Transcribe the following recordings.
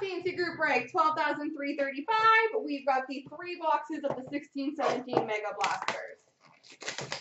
Fancy Group Break, 12,335. We've got the 3 boxes of the 16-17 Mega Blasters.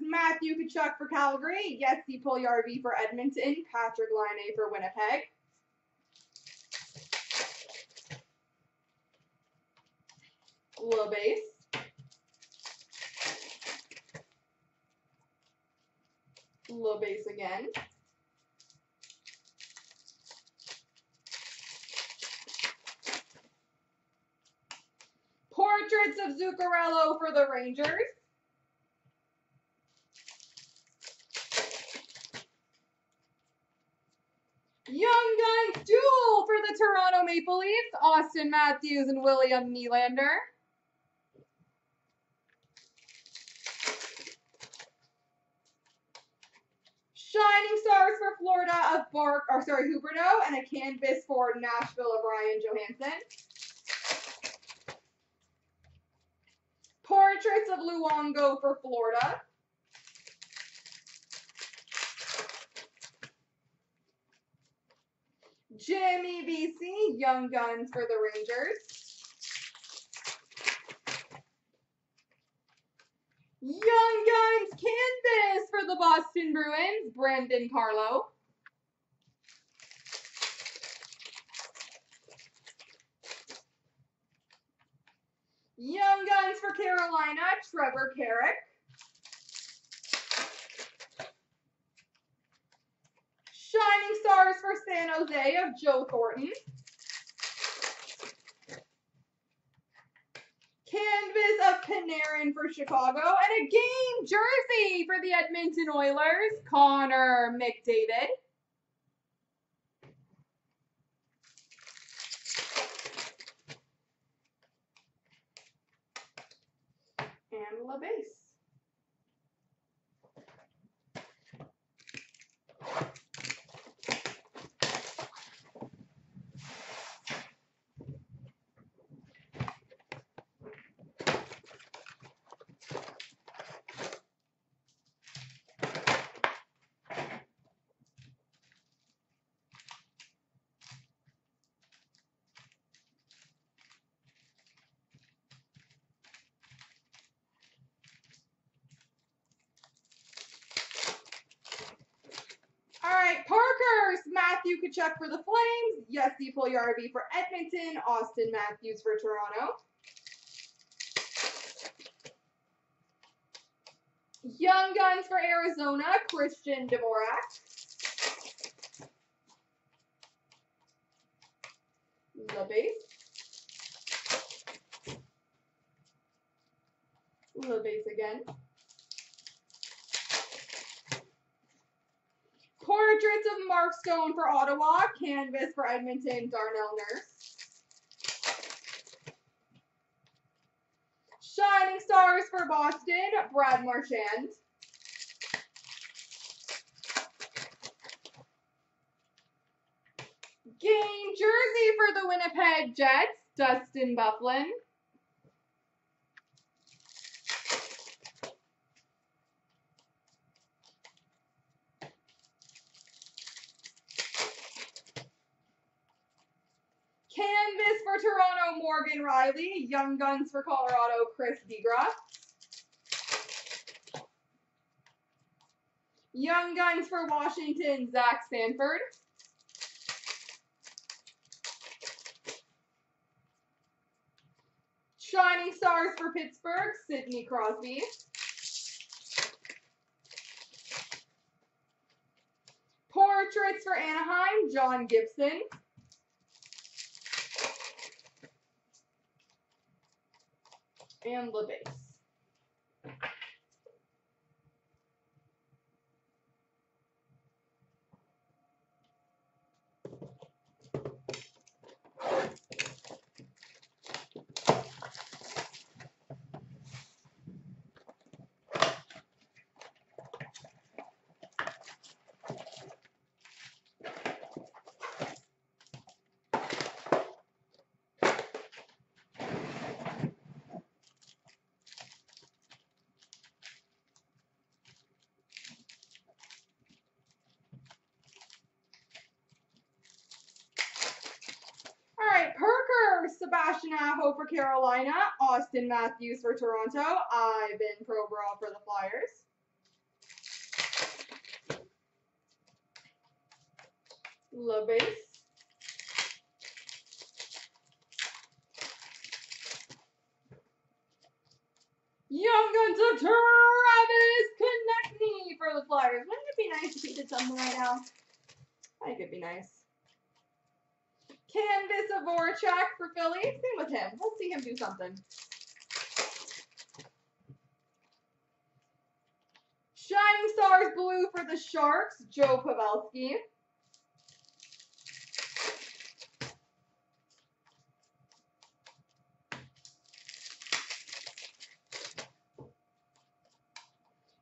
Matthew Tkachuk for Calgary, Yetsi Puljarvi for Edmonton, Patrick Laine for Winnipeg. Low base. Low base again. Portraits of Zuccarello for the Rangers. Young Guns Duel for the Toronto Maple Leafs, Austin Matthews and William Nylander. Shining Stars for Florida of Huberdeau, and a canvas for Nashville of Ryan Johansson. Portraits of Luongo for Florida. Jimmy VC, Young Guns for the Rangers. Young Guns Canvas for the Boston Bruins, Brandon Carlo. Young Guns for Carolina, Trevor Carrick. Shining Stars for San Jose of Joe Thornton. Canvas of Panarin for Chicago. And a game jersey for the Edmonton Oilers, Connor McDavid. And LaBase. Matthew Tkachuk for the Flames, Jesse Puljujarvi for Edmonton, Austin Matthews for Toronto. Young Guns for Arizona, Christian Dvorak. Low base again. Portraits of Mark Stone for Ottawa, canvas for Edmonton, Darnell Nurse. Shining Stars for Boston, Brad Marchand. Game jersey for the Winnipeg Jets, Dustin Byfuglien. Canvas for Toronto, Morgan Riley. Young Guns for Colorado, Chris DeGrasse. Young Guns for Washington, Zach Sanford. Shining Stars for Pittsburgh, Sidney Crosby. Portraits for Anaheim, John Gibson. And the base. Sebastian Aho for Carolina, Austin Matthews for Toronto, Ivan Provorov for the Flyers. LaBase. Young Guns of Travis Konecny for the Flyers. Wouldn't it be nice if he did something right now? I think it'd be nice. Canvas of Orchak for Philly. Same with him. We'll see him do something. Shining Stars Blue for the Sharks, Joe Pavelski.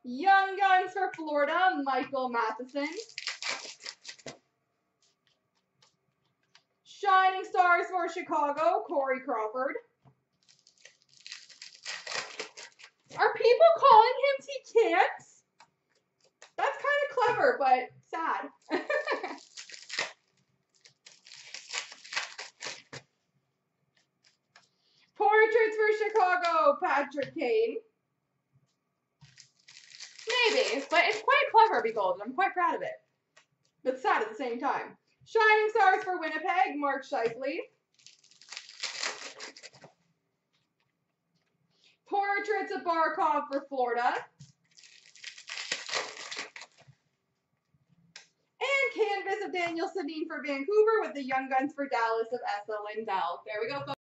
Young Guns for Florida, Michael Matheson. Shining Stars for Chicago, Corey Crawford. Are people calling him T-Cats? That's kind of clever, but sad. Portraits for Chicago, Patrick Kane. Maybe, but it's quite clever, Be Golden. I'm quite proud of it. But sad at the same time. Shining Stars for Winnipeg, Mark Scheifele. Portraits of Barkov for Florida. And Canvas of Daniel Sedin for Vancouver with the Young Guns for Dallas of Essa Lindell. There we go, folks.